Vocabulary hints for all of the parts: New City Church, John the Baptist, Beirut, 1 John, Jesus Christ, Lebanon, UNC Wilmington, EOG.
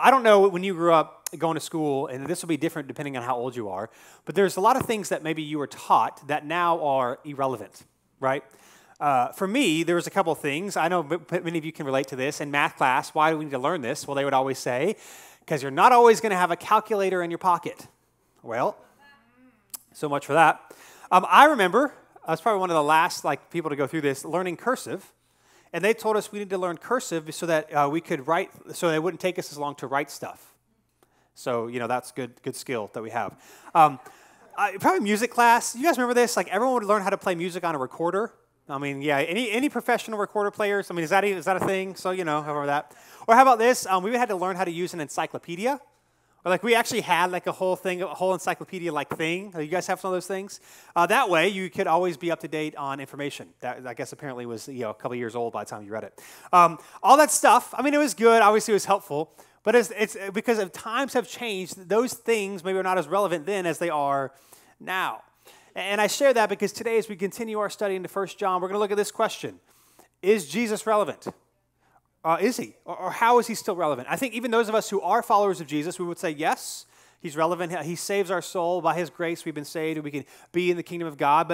I don't know when you grew up going to school, and this will be different depending on how old you are, but there's a lot of things that maybe you were taught that now are irrelevant, right? For me, there was a couple of things. I know many of you can relate to this. In math class, why do we need to learn this? Well, they would always say, because you're not always going to have a calculator in your pocket. Well, so much for that. I remember, I was probably one of the last people to go through this, learning cursive. And they told us we need to learn cursive so that we could write, so it wouldn't take us as long to write stuff. So, you know, that's good skill that we have. Probably music class. You guys remember this? Like, everyone would learn how to play music on a recorder. I mean, yeah, any professional recorder players? I mean, is that a thing? So, you know, however that. Or how about this? We had to learn how to use an encyclopedia. Or we actually had a whole encyclopedia-like thing. You guys have some of those things? That way, you could always be up to date on information. That, I guess, apparently was, you know, a couple years old by the time you read it. All that stuff, I mean, it was good. Obviously, it was helpful. But it's because times have changed, those things maybe are not as relevant then as they are now. And I share that because today, as we continue our study into 1 John, we're going to look at this question. Is Jesus relevant? Is he? Or how is he still relevant? I think even those of us who are followers of Jesus, we would say, yes, he's relevant. He saves our soul. By his grace, we've been saved, and we can be in the kingdom of God.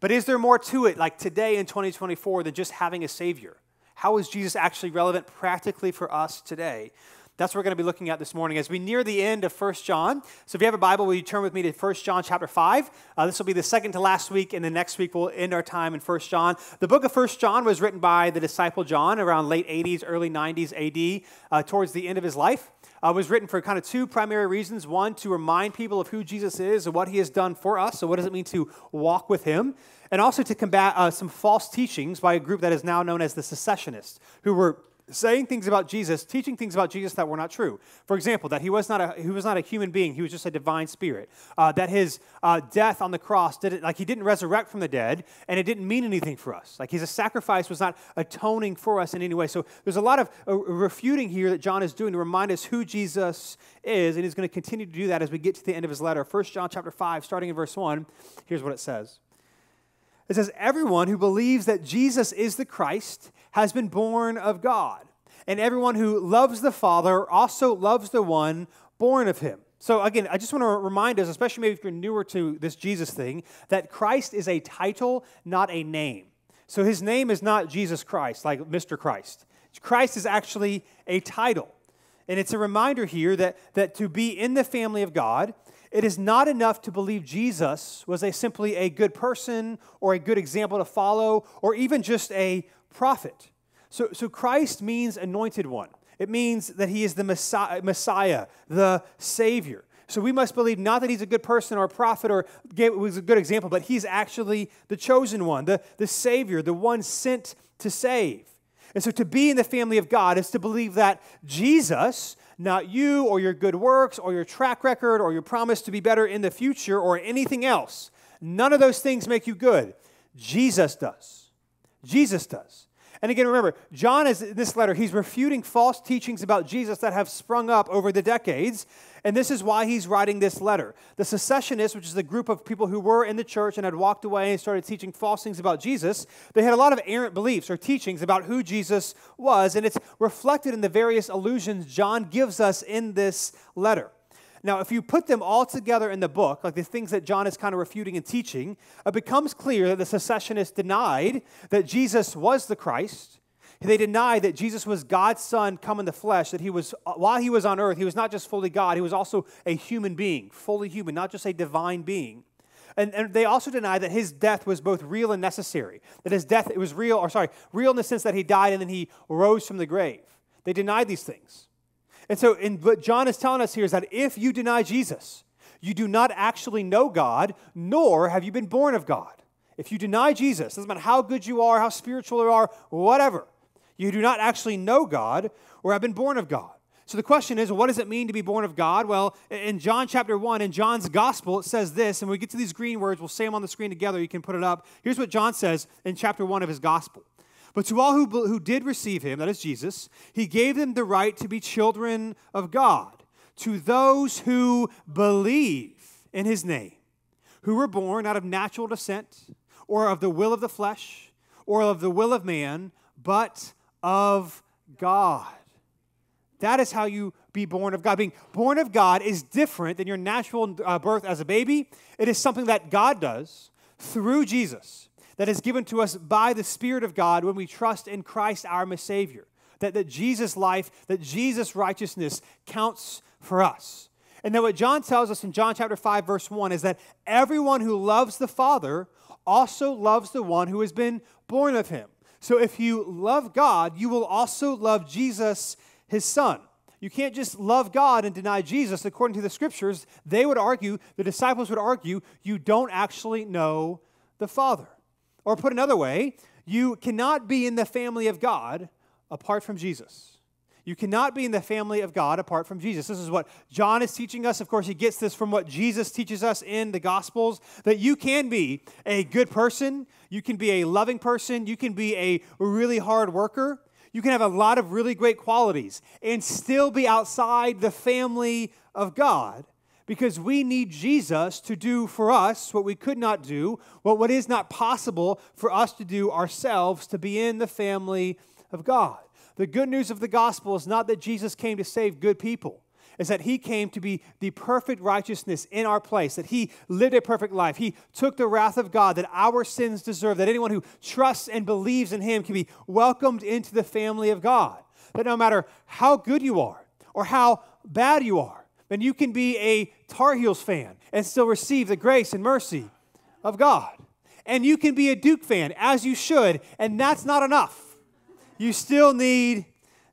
But is there more to it, like today in 2024, than just having a Savior? How is Jesus actually relevant practically for us today? That's what we're going to be looking at this morning as we near the end of 1 John. So if you have a Bible, will you turn with me to 1 John chapter 5? This will be the second to last week, and then next week we'll end our time in 1 John. The book of 1 John was written by the disciple John around late 80s, early 90s A.D., towards the end of his life. It was written for kind of two primary reasons. One, to remind people of who Jesus is and what he has done for us. So what does it mean to walk with him? And also to combat some false teachings by a group that is now known as the secessionists, who were saying things about Jesus, teaching things about Jesus that were not true. For example, that he was not a human being; he was just a divine spirit. That his death on the cross he didn't resurrect from the dead, and it didn't mean anything for us. Like his sacrifice was not atoning for us in any way. So there's a lot of refuting here that John is doing to remind us who Jesus is, and he's going to continue to do that as we get to the end of his letter. 1 John chapter 5, starting in verse 1. Here's what it says. It says, everyone who believes that Jesus is the Christ has been born of God, and everyone who loves the Father also loves the one born of him. So again, I just want to remind us, especially maybe if you're newer to this Jesus thing, that Christ is a title, not a name. So his name is not Jesus Christ, like Mr. Christ. Christ is actually a title. And it's a reminder here that to be in the family of God, it is not enough to believe Jesus was simply a good person or a good example to follow or even just a prophet. So Christ means anointed one. It means that he is the Messiah, the Savior. So we must believe not that he's a good person or a prophet or was a good example, but he's actually the chosen one, the Savior, the one sent to save. And so to be in the family of God is to believe that Jesus, not you or your good works or your track record or your promise to be better in the future or anything else. None of those things make you good. Jesus does. Jesus does. And again, remember, John is in this letter, he's refuting false teachings about Jesus that have sprung up over the decades, and this is why he's writing this letter. The secessionists, which is the group of people who were in the church and had walked away and started teaching false things about Jesus, they had a lot of errant beliefs or teachings about who Jesus was, and it's reflected in the various allusions John gives us in this letter. Now, if you put them all together in the book, like the things that John is kind of refuting and teaching, it becomes clear that the secessionists denied that Jesus was the Christ. They denied that Jesus was God's Son come in the flesh, that he was, while he was on earth, he was not just fully God, he was also a human being, fully human, not just a divine being. And they also denied that his death was both real and necessary, that his death, it was real, or sorry, real in the sense that he died and then he rose from the grave. They denied these things. And so what John is telling us here is that if you deny Jesus, you do not actually know God, nor have you been born of God. If you deny Jesus, doesn't matter how good you are, how spiritual you are, whatever, you do not actually know God or have been born of God. So the question is, what does it mean to be born of God? Well, in John chapter 1, in John's gospel, it says this, and when we get to these green words, we'll say them on the screen together, you can put it up. Here's what John says in chapter 1 of his gospel. But to all who did receive him, that is Jesus, he gave them the right to be children of God, to those who believe in his name, who were born out of natural descent, or of the will of the flesh, or of the will of man, but of God. That is how you be born of God. Being born of God is different than your natural birth as a baby. It is something that God does through Jesus, that is given to us by the Spirit of God when we trust in Christ our Savior, that Jesus' life, that Jesus' righteousness counts for us. And then what John tells us in John chapter 5, verse 1 is that everyone who loves the Father also loves the one who has been born of him. So if you love God, you will also love Jesus, his Son. You can't just love God and deny Jesus. According to the Scriptures, they would argue, the disciples would argue, you don't actually know the Father. Or put another way, you cannot be in the family of God apart from Jesus. You cannot be in the family of God apart from Jesus. This is what John is teaching us. Of course, he gets this from what Jesus teaches us in the Gospels, that you can be a good person, you can be a loving person, you can be a really hard worker, you can have a lot of really great qualities and still be outside the family of God, because we need Jesus to do for us what we could not do, what is not possible for us to do ourselves, to be in the family of God. The good news of the gospel is not that Jesus came to save good people. It's that he came to be the perfect righteousness in our place, that he lived a perfect life. He took the wrath of God that our sins deserve, that anyone who trusts and believes in him can be welcomed into the family of God. That no matter how good you are or how bad you are, then you can be a Tar Heels fan and still receive the grace and mercy of God. And you can be a Duke fan, as you should, and that's not enough. You still need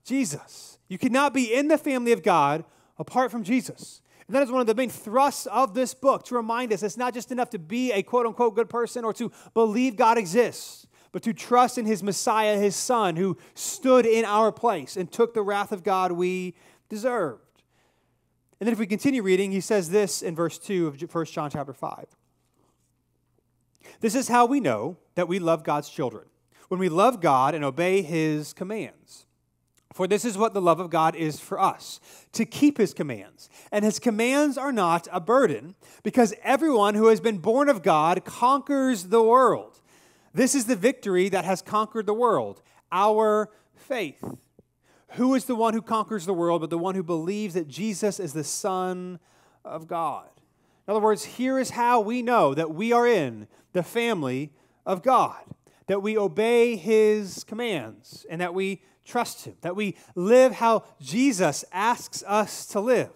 Jesus. You cannot be in the family of God apart from Jesus. And that is one of the main thrusts of this book, to remind us it's not just enough to be a quote-unquote good person or to believe God exists, but to trust in his Messiah, his Son, who stood in our place and took the wrath of God we deserved. And then if we continue reading, he says this in verse 2 of 1 John chapter 5. This is how we know that we love God's children, when we love God and obey his commands. For this is what the love of God is for us, to keep his commands. And his commands are not a burden, because everyone who has been born of God conquers the world. This is the victory that has conquered the world, our faith. Who is the one who conquers the world but the one who believes that Jesus is the Son of God? In other words, here is how we know that we are in the family of God, that we obey his commands, and that we trust him, that we live how Jesus asks us to live.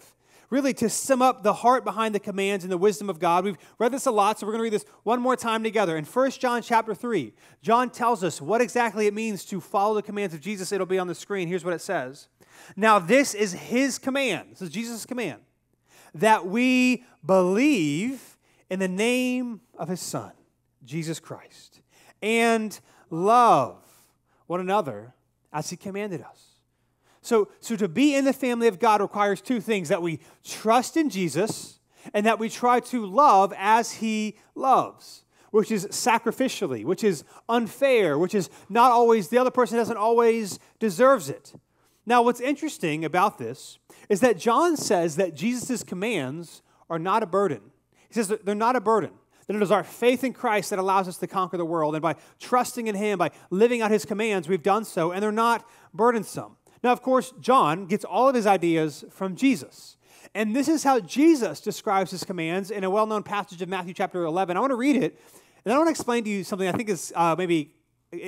Really, to sum up the heart behind the commands and the wisdom of God, we've read this a lot, so we're going to read this one more time together. In 1 John chapter 3, John tells us what exactly it means to follow the commands of Jesus. It'll be on the screen. Here's what it says. Now this is his command, this is Jesus' command, that we believe in the name of his Son, Jesus Christ, and love one another as he commanded us. So to be in the family of God requires two things, that we trust in Jesus and that we try to love as he loves, which is sacrificially, which is unfair, which is not always, the other person doesn't always deserves it. Now, what's interesting about this is that John says that Jesus' commands are not a burden. He says they're not a burden. That it is our faith in Christ that allows us to conquer the world. And by trusting in him, by living out his commands, we've done so, and they're not burdensome. Now, of course, John gets all of his ideas from Jesus. And this is how Jesus describes his commands in a well-known passage of Matthew chapter 11. I want to read it, and I want to explain to you something I think is maybe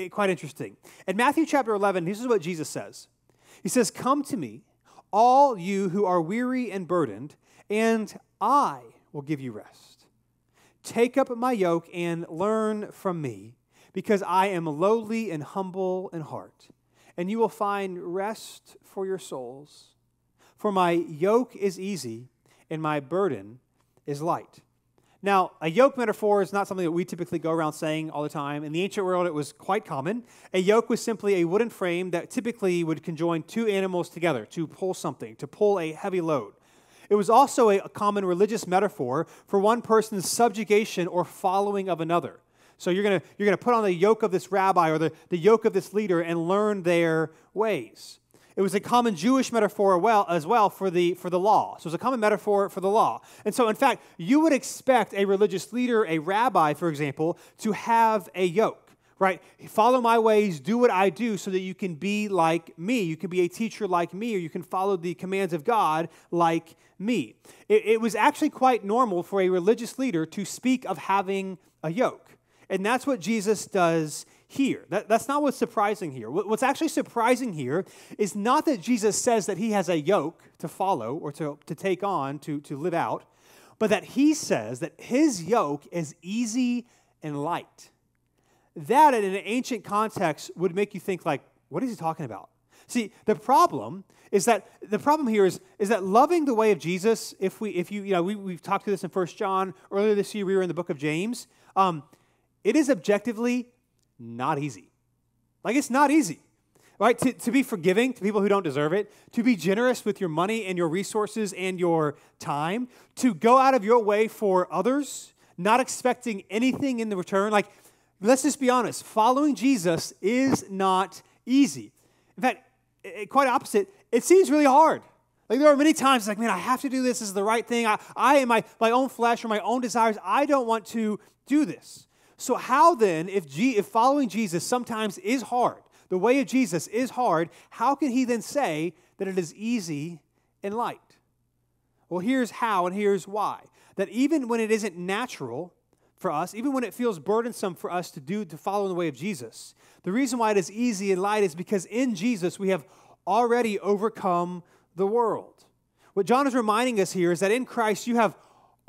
quite interesting. In Matthew chapter 11, this is what Jesus says. He says, "Come to me, all you who are weary and burdened, and I will give you rest. Take up my yoke and learn from me, because I am lowly and humble in heart, and you will find rest for your souls. For my yoke is easy and my burden is light." Now, a yoke metaphor is not something that we typically go around saying all the time. In the ancient world, it was quite common. A yoke was simply a wooden frame that typically would conjoin two animals together to pull something, to pull a heavy load. It was also a common religious metaphor for one person's subjugation or following of another. So you're going to put on the yoke of this rabbi or the yoke of this leader and learn their ways. It was a common Jewish metaphor as well for the law. So it was a common metaphor for the law. And so, in fact, you would expect a religious leader, a rabbi, for example, to have a yoke, right? Follow my ways, do what I do so that you can be like me. You can be a teacher like me, or you can follow the commands of God like me. It was actually quite normal for a religious leader to speak of having a yoke. And that's what Jesus does here. That's not what's surprising here. What's actually surprising here is not that Jesus says that he has a yoke to follow or to take on, to live out, but that he says that his yoke is easy and light. That, in an ancient context, would make you think, like, what is he talking about? See, the problem here is that loving the way of Jesus, we've talked to this in 1 John. Earlier this year, we were in the book of James. It is objectively not easy. Like, it's not easy, right? To be forgiving to people who don't deserve it, to be generous with your money and your resources and your time, to go out of your way for others, not expecting anything in the return. Like, let's just be honest, following Jesus is not easy. In fact, quite opposite, it seems really hard. Like, there are many times it's like, man, I have to do this. This is the right thing. I in my own flesh or my own desires, I don't want to do this. So how then, if following Jesus sometimes is hard, the way of Jesus is hard, how can he then say that it is easy and light? Well, here's how and here's why. That even when it isn't natural for us, even when it feels burdensome for us to follow in the way of Jesus, the reason why it is easy and light is because in Jesus we have already overcome the world. What John is reminding us here is that in Christ you have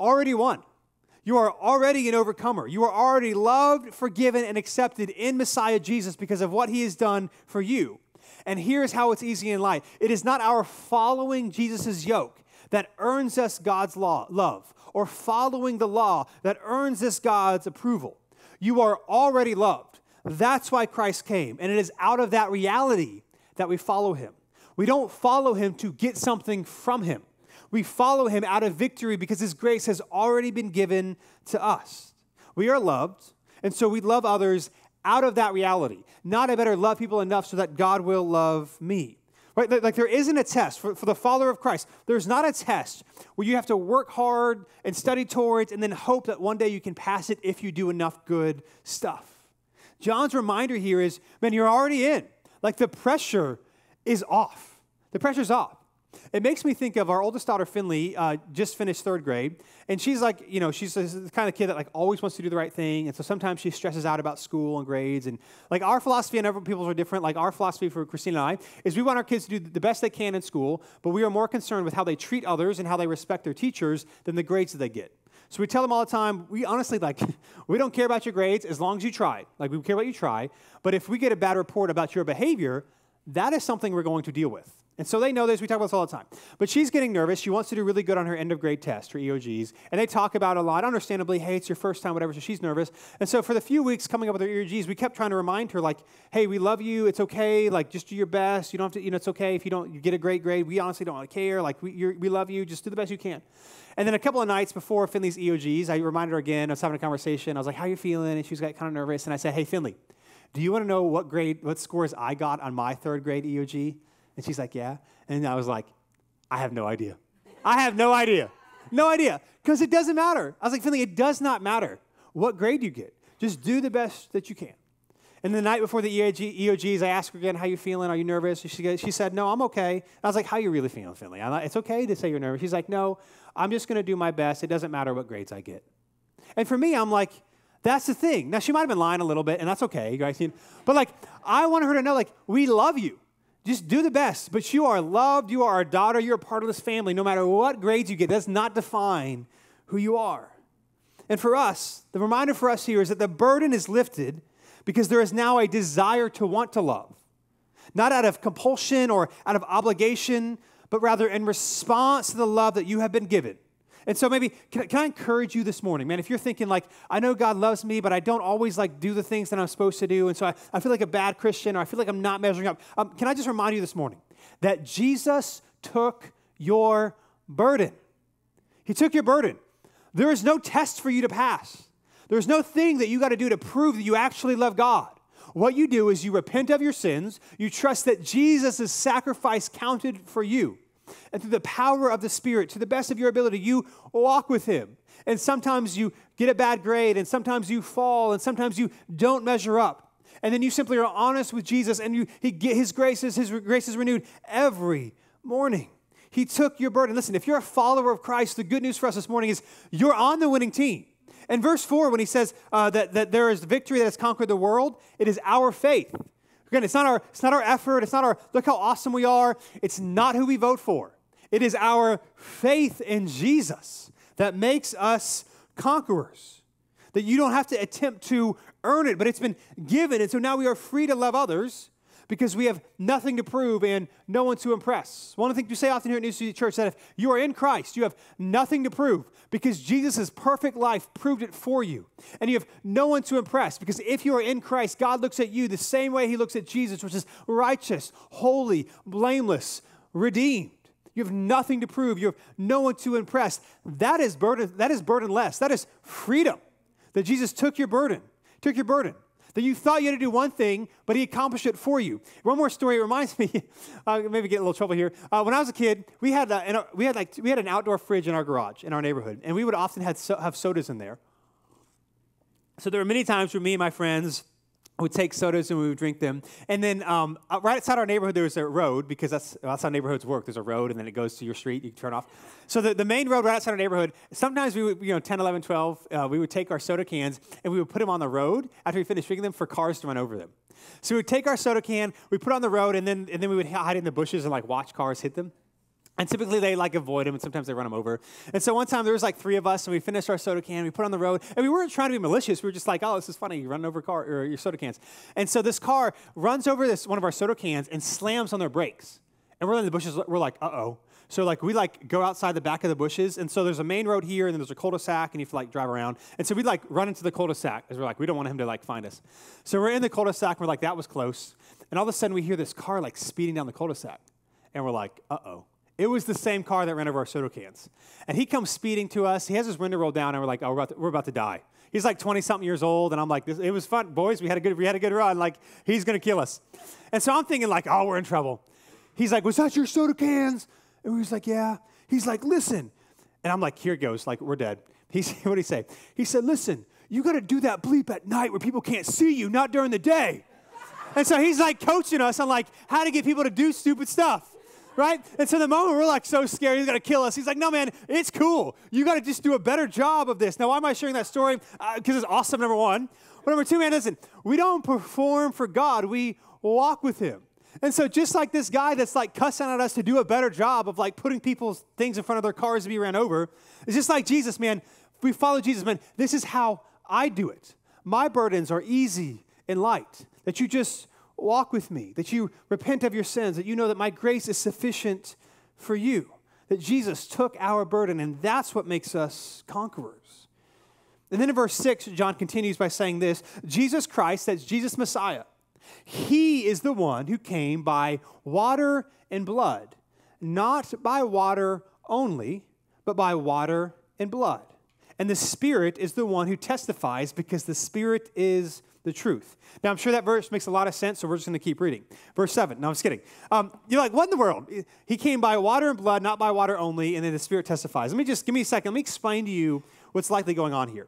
already won. You are already an overcomer. You are already loved, forgiven, and accepted in Messiah Jesus because of what he has done for you. And here's how it's easy and light. It is not our following Jesus' yoke that earns us God's love, or following the law that earns us God's approval. You are already loved. That's why Christ came, and it is out of that reality that we follow him. We don't follow him to get something from him. We follow him out of victory because his grace has already been given to us. We are loved, and so we love others out of that reality. Not I better love people enough so that God will love me. Right? Like, there isn't a test for the follower of Christ. There's not a test where you have to work hard and study towards and then hope that one day you can pass it if you do enough good stuff. John's reminder here is, man, you're already in. Like, the pressure is off. The pressure's off. It makes me think of our oldest daughter, Finley, just finished third grade. And she's like, you know, she's the kind of kid that, like, always wants to do the right thing. And so sometimes she stresses out about school and grades. And, like, our philosophy, and other people's are different. Like, our philosophy for Christina and I is we want our kids to do the best they can in school, but we are more concerned with how they treat others and how they respect their teachers than the grades that they get. So we tell them all the time, we honestly, like, we don't care about your grades as long as you try. Like, we care about you try. But if we get a bad report about your behavior, that is something we're going to deal with. And so they know this. We talk about this all the time. But she's getting nervous. She wants to do really good on her end-of-grade test, her EOGs. And they talk about it a lot, understandably, hey, it's your first time, whatever, so she's nervous. And so for the few weeks coming up with her EOGs, we kept trying to remind her, like, hey, we love you. It's okay. Like, just do your best. You don't have to, you know, it's okay if you don't get a great grade. We honestly don't care. Like, we love you. Just do the best you can. And then a couple of nights before Finley's EOGs, I reminded her again. I was having a conversation. I was like, how are you feeling? And she was kind of nervous. And I said, hey, Finley, do you want to know what scores I got on my third grade EOG? And she's like, yeah. And I was like, I have no idea. I have no idea. No idea. Because it doesn't matter. I was like, Finley, it does not matter what grade you get. Just do the best that you can. And the night before the EOGs, I asked her again, how you feeling? Are you nervous? She said, no, I'm okay. And I was like, how you really feeling, Finley? I'm like, it's okay to say you're nervous. She's like, no, I'm just going to do my best. It doesn't matter what grades I get. And for me, I'm like, that's the thing. Now, she might have been lying a little bit, and that's okay, guys. But, like, I want her to know, like, we love you. Just do the best. But you are loved. You are a daughter. You're a part of this family. No matter what grades you get, does not define who you are. And for us, the reminder for us here is that the burden is lifted because there is now a desire to want to love, not out of compulsion or out of obligation, but rather in response to the love that you have been given. And so maybe, can I encourage you this morning, man, if you're thinking, like, I know God loves me, but I don't always, like, do the things that I'm supposed to do, and so I feel like a bad Christian, or I feel like I'm not measuring up. Can I just remind you this morning that Jesus took your burden. He took your burden. There is no test for you to pass. There's no thing that you got to do to prove that you actually love God. What you do is you repent of your sins. You trust that Jesus' sacrifice counted for you. And through the power of the Spirit, to the best of your ability, you walk with him. And sometimes you get a bad grade, and sometimes you fall, and sometimes you don't measure up. And then you simply are honest with Jesus, and his grace is renewed every morning. He took your burden. Listen, if you're a follower of Christ, the good news for us this morning is you're on the winning team. In verse 4, when he says that there is victory that has conquered the world, it is our faith. Again, it's not our effort. It's not our, look how awesome we are. It's not who we vote for. It is our faith in Jesus that makes us conquerors, that you don't have to attempt to earn it, but it's been given. And so now we are free to love others because we have nothing to prove and no one to impress. One of the things we say often here at New City Church is that if you are in Christ, you have nothing to prove because Jesus' perfect life proved it for you. And you have no one to impress because if you are in Christ, God looks at you the same way he looks at Jesus, which is righteous, holy, blameless, redeemed. You have nothing to prove. You have no one to impress. That is burdenless. That is freedom, that Jesus took your burden. That you thought you had to do one thing, but he accomplished it for you. One more story reminds me, maybe get in a little trouble here. When I was a kid, we had an outdoor fridge in our garage in our neighborhood, and we would often have sodas in there. So there were many times where me and my friends would take sodas and we would drink them. And then right outside our neighborhood, there was a road, because that's how neighborhoods work. There's a road, and then it goes to your street. You can turn off. So the main road right outside our neighborhood, sometimes we would, 10, 11, 12, we would take our soda cans, and we would put them on the road after we finished drinking them for cars to run over them. So we would take our soda can, we put it on the road, and then we would hide in the bushes and watch cars hit them. And typically they avoid them, and sometimes they run them over. And so one time there was 3 of us, and we finished our soda can, we put it on the road, and we weren't trying to be malicious. We were just oh, this is funny, you're running over your soda cans. And so this car runs over one of our soda cans and slams on their brakes. And we're in the bushes, we're uh-oh. So we go outside the back of the bushes, and so there's a main road here, and then there's a cul-de-sac, and you have to drive around. And so we run into the cul-de-sac, because we're we don't want him to find us. So we're in the cul-de-sac, and we're that was close. And all of a sudden we hear this car speeding down the cul-de-sac, and we're uh-oh. It was the same car that ran over our soda cans. And he comes speeding to us. He has his window rolled down, and we're oh, we're about to die. He's 20-something years old, and I'm this, it was fun, boys. We had a good run. He's going to kill us. And so I'm thinking, oh, we're in trouble. He's was that your soda cans? And we was yeah. He's listen. And I'm here it goes. We're dead. What did he say? He said, listen, you got to do that bleep at night where people can't see you, not during the day. And so he's coaching us on how to get people to do stupid stuff. Right? And so the moment we're so scared, he's going to kill us. He's no, man, it's cool. You got to just do a better job of this. Now, why am I sharing that story? Because it's awesome, number one. But number two, man, listen, we don't perform for God. We walk with him. And so just this guy that's cussing at us to do a better job of putting people's things in front of their cars to be ran over, it's just Jesus, man. If we follow Jesus, man, this is how I do it. My burdens are easy and light, that you just walk with me, that you repent of your sins, that you know that my grace is sufficient for you, that Jesus took our burden, and that's what makes us conquerors. And then in verse 6, John continues by saying this, Jesus Christ, that's Jesus Messiah, he is the one who came by water and blood, not by water only, but by water and blood. And the Spirit is the one who testifies because the Spirit is the truth. Now, I'm sure that verse makes a lot of sense, so we're just going to keep reading. Verse 7. No, I'm just kidding. You're what in the world? He came by water and blood, not by water only, and then the Spirit testifies. Give me a second. Let me explain to you what's likely going on here.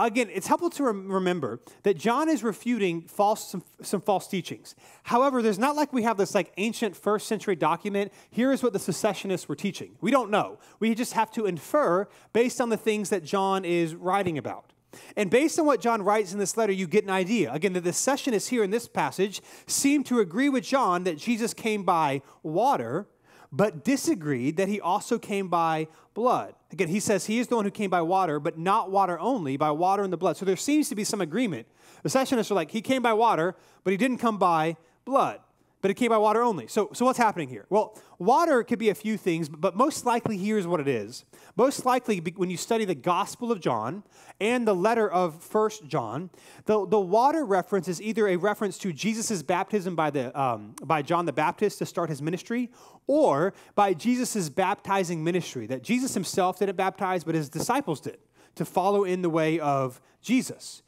Again, it's helpful to remember that John is refuting some false teachings. However, there's not we have this ancient first-century document. Here is what the secessionists were teaching. We don't know. We just have to infer based on the things that John is writing about. And based on what John writes in this letter, you get an idea. Again, the secessionists here in this passage seem to agree with John that Jesus came by water, but disagreed that he also came by blood. Again, he says he is the one who came by water, but not water only, by water and the blood. So there seems to be some agreement. The secessionists are he came by water, but he didn't come by blood, but it came by water only. So what's happening here? Well, water could be a few things, but most likely here's what it is. Most likely when you study the Gospel of John and the letter of 1 John, the water reference is either a reference to Jesus' baptism by John the Baptist to start his ministry, or by Jesus' baptizing ministry, that Jesus himself didn't baptize, but his disciples did, to follow in the way of Jesus.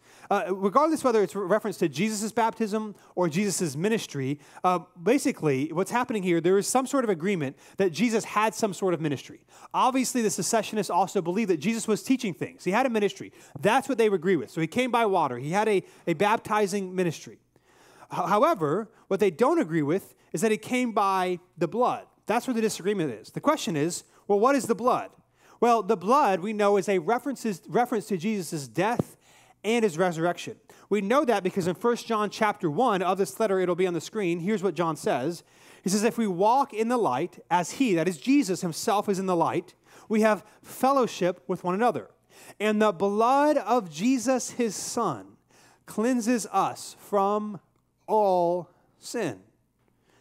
Regardless whether it's a reference to Jesus' baptism or Jesus' ministry, basically what's happening here, there is some sort of agreement that Jesus had some sort of ministry. Obviously, the secessionists also believed that Jesus was teaching things. He had a ministry. That's what they would agree with. So he came by water. He had a baptizing ministry. However, what they don't agree with is that it came by the blood. That's where the disagreement is. The question is, well, what is the blood? Well, the blood, we know, is a reference to Jesus' death and his resurrection. We know that because in 1 John chapter 1 of this letter, it'll be on the screen. Here's what John says. He says, if we walk in the light as he, that is Jesus himself, is in the light, we have fellowship with one another. And the blood of Jesus, his son, cleanses us from all sin.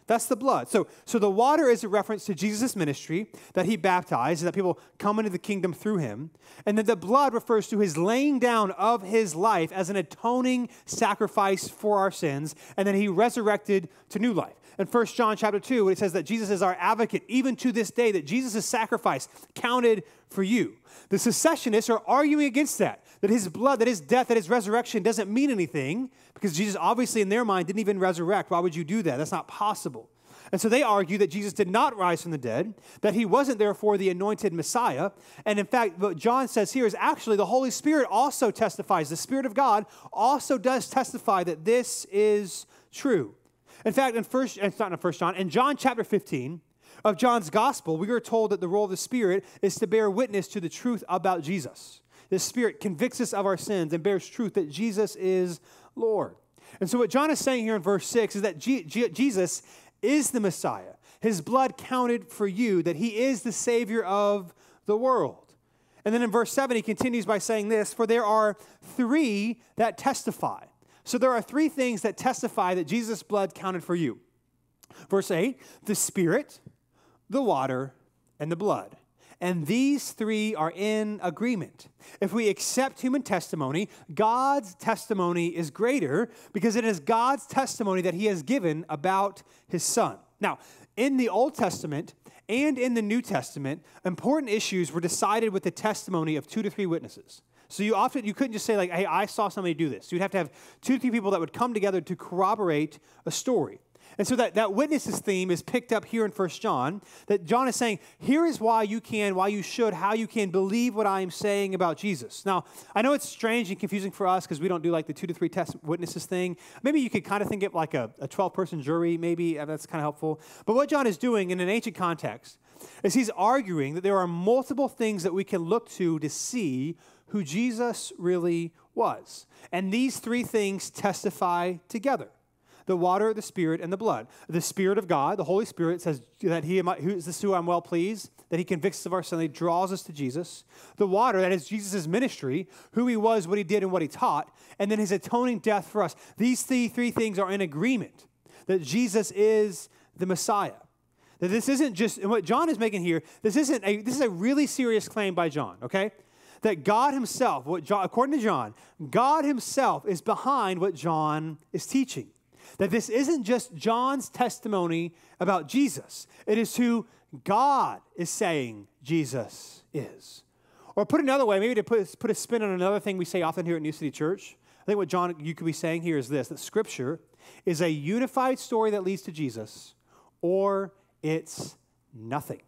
That's the blood. So the water is a reference to Jesus' ministry, that he baptized, and that people come into the kingdom through him. And then the blood refers to his laying down of his life as an atoning sacrifice for our sins. And then he resurrected to new life. In 1 John chapter 2, it says that Jesus is our advocate, even to this day, that Jesus' sacrifice counted for you. The secessionists are arguing against that, that his blood, that his death, that his resurrection doesn't mean anything, because Jesus obviously in their mind didn't even resurrect. Why would you do that? That's not possible. And so they argue that Jesus did not rise from the dead, that he wasn't therefore the anointed Messiah. And in fact, what John says here is actually the Holy Spirit also testifies. The Spirit of God also does testify that this is true. In fact, in John chapter 15 of John's gospel, we are told that the role of the Spirit is to bear witness to the truth about Jesus. The Spirit convicts us of our sins and bears truth that Jesus is Lord. And so what John is saying here in verse 6 is that Jesus is the Messiah. His blood counted for you, that he is the Savior of the world. And then in verse 7, he continues by saying this, for there are three that testify. So there are three things that testify that Jesus' blood counted for you. Verse 8, the Spirit, the water, and the blood. And these three are in agreement. If we accept human testimony, God's testimony is greater because it is God's testimony that he has given about his son. Now, in the Old Testament and in the New Testament, important issues were decided with the testimony of 2 to 3 witnesses. So you couldn't just say like, hey, I saw somebody do this. You'd have to have 2 to 3 people that would come together to corroborate a story. And so that witnesses theme is picked up here in 1 John, that John is saying, here is why you can, why you should, how you can believe what I am saying about Jesus. Now, I know it's strange and confusing for us because we don't do like the 2 to 3 witnesses thing. Maybe you could kind of think of like a 12-person jury, maybe that's kind of helpful. But what John is doing in an ancient context is he's arguing that there are multiple things that we can look to see who Jesus really was. And these three things testify together. The water, the Spirit, and the blood. The Spirit of God, the Holy Spirit, says that this is who I'm well pleased, that he convicts us of our sin, that he draws us to Jesus. The water, that is Jesus' ministry, who he was, what he did, and what he taught, and then his atoning death for us. These three things are in agreement, that Jesus is the Messiah. That this isn't just, and what John is making here, this is a really serious claim by John, okay? That God himself, according to John, God himself is behind what John is teaching. That this isn't just John's testimony about Jesus. It is who God is saying Jesus is. Or put another way, maybe to put a spin on another thing we say often here at New City Church, I think what you could be saying here is this, that Scripture is a unified story that leads to Jesus, or it's nothing.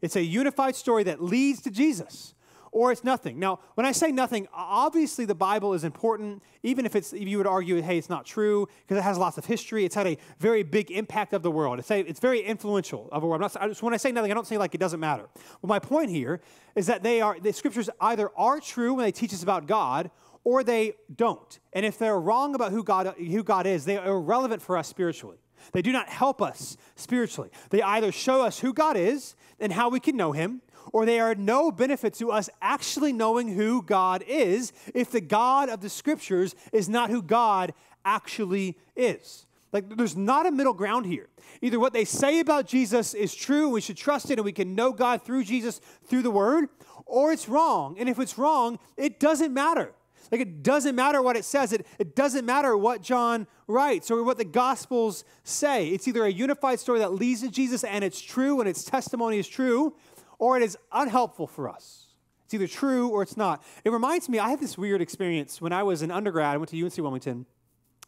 It's a unified story that leads to Jesus, or it's nothing. Now, when I say nothing, obviously the Bible is important, even if you would argue, hey, it's not true, because it has lots of history. It's had a very big impact of the world. It's very influential of the world. When I say nothing, I don't say like it doesn't matter. Well, my point here is that the Scriptures either are true when they teach us about God, or they don't. And if they're wrong about who God is, they are irrelevant for us spiritually. They do not help us spiritually. They either show us who God is and how we can know him, or they are no benefit to us actually knowing who God is if the God of the Scriptures is not who God actually is. Like, there's not a middle ground here. Either what they say about Jesus is true, we should trust it, and we can know God through Jesus, through the Word, or it's wrong. And if it's wrong, it doesn't matter. Like, it doesn't matter what it says. It doesn't matter what John writes or what the Gospels say. It's either a unified story that leads to Jesus, and it's true, and its testimony is true, or it is unhelpful for us. It's either true or it's not. It reminds me, I had this weird experience when I was in undergrad. I went to UNC Wilmington,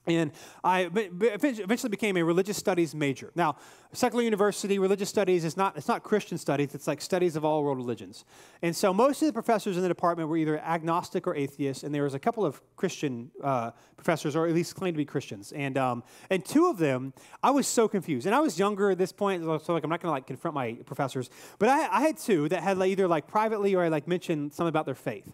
And I eventually became a religious studies major. Now, secular university, religious studies, it's not Christian studies. It's like studies of all world religions. And so most of the professors in the department were either agnostic or atheists, and there was a couple of Christian professors, or at least claimed to be Christians. And two of them, I was so confused. And I was younger at this point, so like I'm not going to like confront my professors. But I had two that had like, either like privately or I like mentioned something about their faith.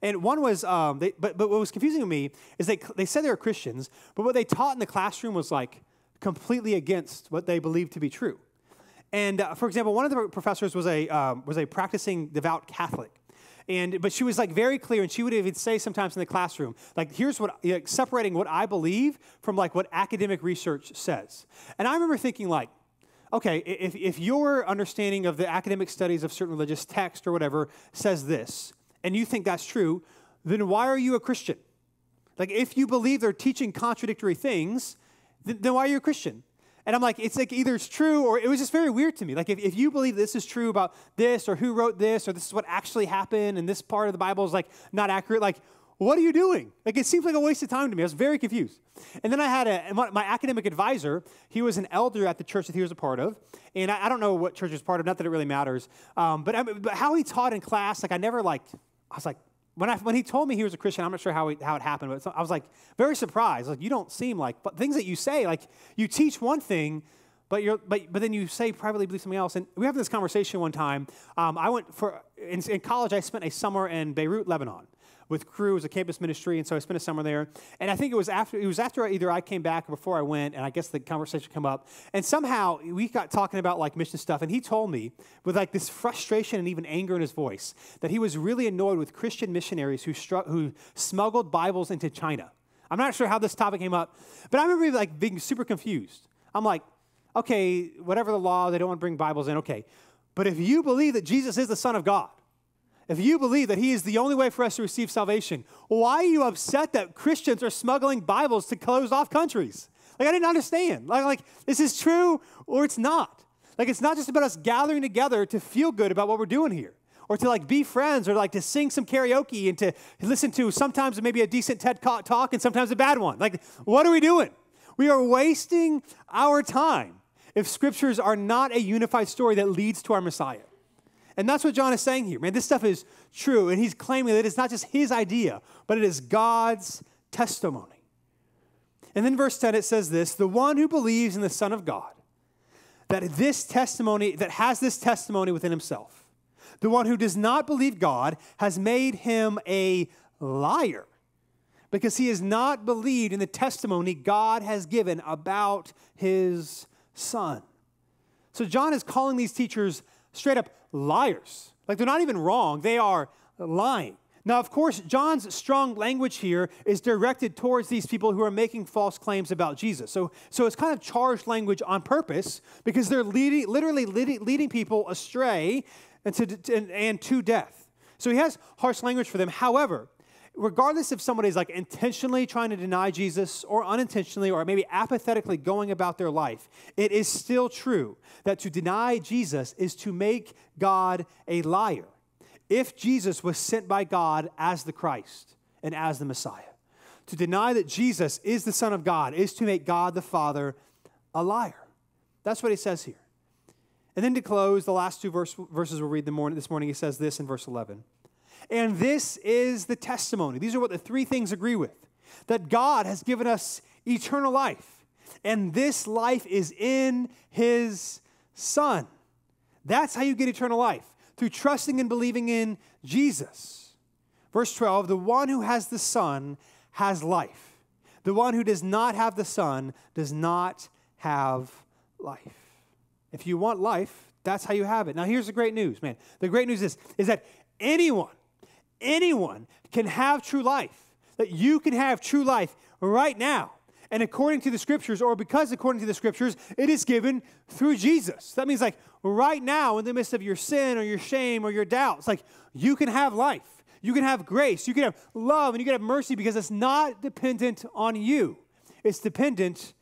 And one was, but what was confusing to me is they said they were Christians, but what they taught in the classroom was like completely against what they believed to be true. And for example, one of the professors was a practicing devout Catholic. But she was like very clear, and she would even say sometimes in the classroom, like, here's what, like, separating what I believe from like what academic research says. And I remember thinking like, okay, if your understanding of the academic studies of certain religious text or whatever says this, and you think that's true, then why are you a Christian? Like, if you believe they're teaching contradictory things, then why are you a Christian? And I'm like, it's like either it's true, or it was just very weird to me. Like, if you believe this is true about this, or who wrote this, or this is what actually happened, and this part of the Bible is like not accurate, like, what are you doing? Like, it seems like a waste of time to me. I was very confused. And then I had my academic advisor. He was an elder at the church that he was a part of. And I don't know what church he was part of, not that it really matters. But how he taught in class, like, I never liked, I was like, when he told me he was a Christian, I'm not sure how it happened, but I was like very surprised. Like, you don't seem like, but things that you say, like, you teach one thing, but then you say privately believe something else. And we were having this conversation one time. I went in college. I spent a summer in Beirut, Lebanon, with Crew. It was a campus ministry, and so I spent a summer there. And I think it was after either I came back or before I went, and I guess the conversation came up. And somehow we got talking about like mission stuff, and he told me with like this frustration and even anger in his voice that he was really annoyed with Christian missionaries who smuggled Bibles into China. I'm not sure how this topic came up, but I remember like being super confused. I'm like, okay, whatever the law, they don't want to bring Bibles in, okay. But if you believe that Jesus is the Son of God, if you believe that he is the only way for us to receive salvation, why are you upset that Christians are smuggling Bibles to closed-off countries? Like, I didn't understand. Like, this is true or it's not. Like, it's not just about us gathering together to feel good about what we're doing here, or to, like, be friends, or, like, to sing some karaoke and to listen to sometimes maybe a decent TED talk and sometimes a bad one. Like, what are we doing? We are wasting our time if scriptures are not a unified story that leads to our Messiah. And that's what John is saying here. Man, this stuff is true, and he's claiming that it's not just his idea, but it is God's testimony. And then verse 10, it says this: the one who believes in the Son of God, that has this testimony within himself, the one who does not believe God has made him a liar, because he has not believed in the testimony God has given about his Son. So John is calling these teachers straight up liars. Like, they're not even wrong. They are lying. Now, of course, John's strong language here is directed towards these people who are making false claims about Jesus. So it's kind of charged language on purpose, because they're literally leading people astray and to death. So he has harsh language for them. However, regardless if somebody's like intentionally trying to deny Jesus, or unintentionally, or maybe apathetically going about their life, it is still true that to deny Jesus is to make God a liar, if Jesus was sent by God as the Christ and as the Messiah. To deny that Jesus is the Son of God is to make God the Father a liar. That's what he says here. And then to close, the last two verses we'll read this morning, he says this in verse 11. And this is the testimony. These are what the three things agree with: that God has given us eternal life, and this life is in his Son. That's how you get eternal life, through trusting and believing in Jesus. Verse 12, the one who has the Son has life. The one who does not have the Son does not have life. If you want life, that's how you have it. Now, here's the great news, man. The great news is that anyone can have true life, that you can have true life right now. And according to the Scriptures, or because according to the Scriptures, it is given through Jesus. That means, like, right now, in the midst of your sin or your shame or your doubts, like, you can have life. You can have grace. You can have love, and you can have mercy, because it's not dependent on you. It's dependent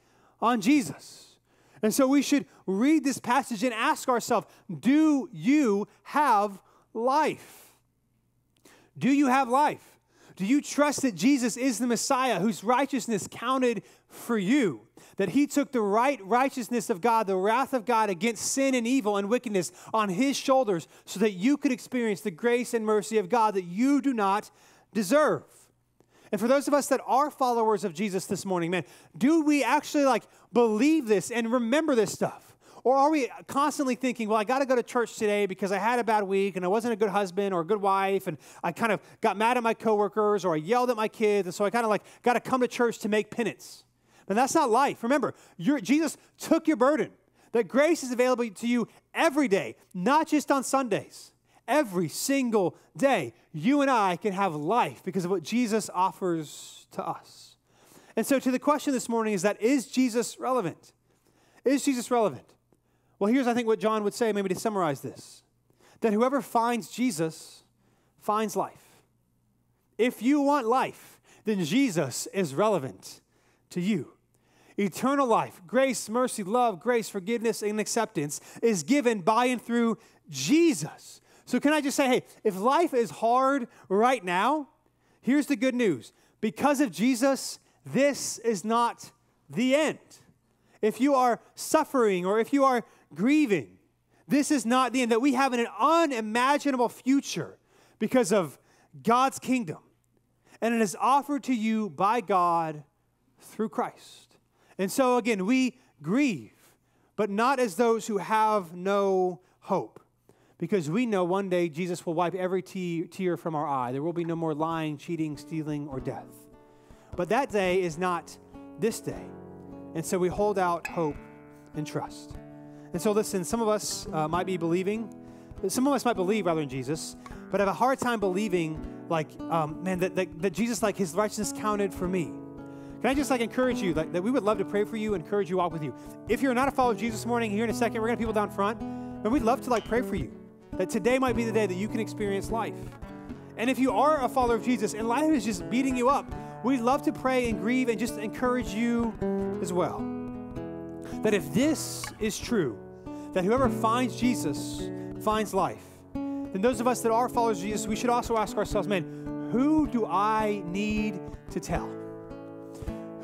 on Jesus. And so we should read this passage and ask ourselves, do you have life? Do you have life? Do you trust that Jesus is the Messiah, whose righteousness counted for you, that he took the righteousness of God, the wrath of God against sin and evil and wickedness on his shoulders so that you could experience the grace and mercy of God that you do not deserve. And for those of us that are followers of Jesus this morning, man, do we actually like believe this and remember this stuff? Or are we constantly thinking, well, I got to go to church today because I had a bad week and I wasn't a good husband or a good wife and I kind of got mad at my coworkers or I yelled at my kids and so I kind of like got to come to church to make penance. But that's not life. Remember, Jesus took your burden. That grace is available to you every day, not just on Sundays. Every single day, you and I can have life because of what Jesus offers to us. And so to the question this morning is that, is Jesus relevant? Is Jesus relevant? Well, here's, I think, what John would say, maybe to summarize this, that whoever finds Jesus finds life. If you want life, then Jesus is relevant to you. Eternal life, grace, mercy, love, grace, forgiveness, and acceptance is given by and through Jesus. So can I just say, hey, if life is hard right now, here's the good news. Because of Jesus, this is not the end. If you are suffering or if you are grieving, this is not the end, that we have an unimaginable future because of God's kingdom. And it is offered to you by God through Christ. And so again, we grieve, but not as those who have no hope. Because we know one day Jesus will wipe every tear from our eye. There will be no more lying, cheating, stealing, or death. But that day is not this day. And so we hold out hope and trust. And so listen, some of us might be believing. Some of us might believe rather in Jesus, but have a hard time believing, like, man, that Jesus, like, his righteousness counted for me. Can I just, like, encourage you, like, that we would love to pray for you, encourage you, walk with you. If you're not a follower of Jesus this morning, here in a second, we're going to have people down front, and we'd love to, like, pray for you. That today might be the day that you can experience life. And if you are a follower of Jesus and life is just beating you up, we'd love to pray and grieve and just encourage you as well. That if this is true, that whoever finds Jesus finds life, then those of us that are followers of Jesus, we should also ask ourselves, man, who do I need to tell?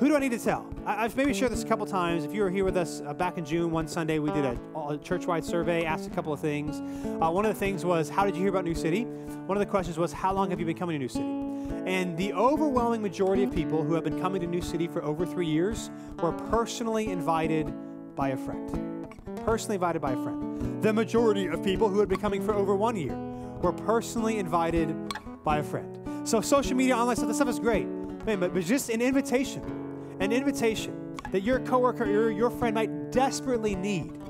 Who do I need to tell? I've maybe shared this a couple times. If you were here with us back in June, one Sunday, we did a church-wide survey, asked a couple of things. One of the things was, how did you hear about New City? One of the questions was, how long have you been coming to New City? And the overwhelming majority of people who have been coming to New City for over 3 years were personally invited by a friend. Personally invited by a friend. The majority of people who had been coming for over 1 year were personally invited by a friend. So social media, online stuff, this stuff is great. Man, but just an invitation. An invitation that your coworker or your friend might desperately need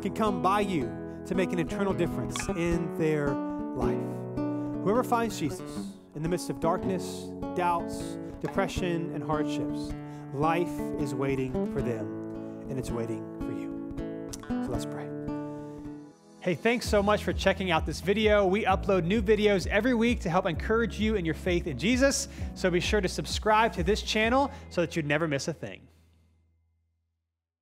can come by you to make an eternal difference in their life. Whoever finds Jesus in the midst of darkness, doubts, depression, and hardships, life is waiting for them, and it's waiting for you. So let's pray. Hey, thanks so much for checking out this video. We upload new videos every week to help encourage you in your faith in Jesus. So be sure to subscribe to this channel so that you never miss a thing.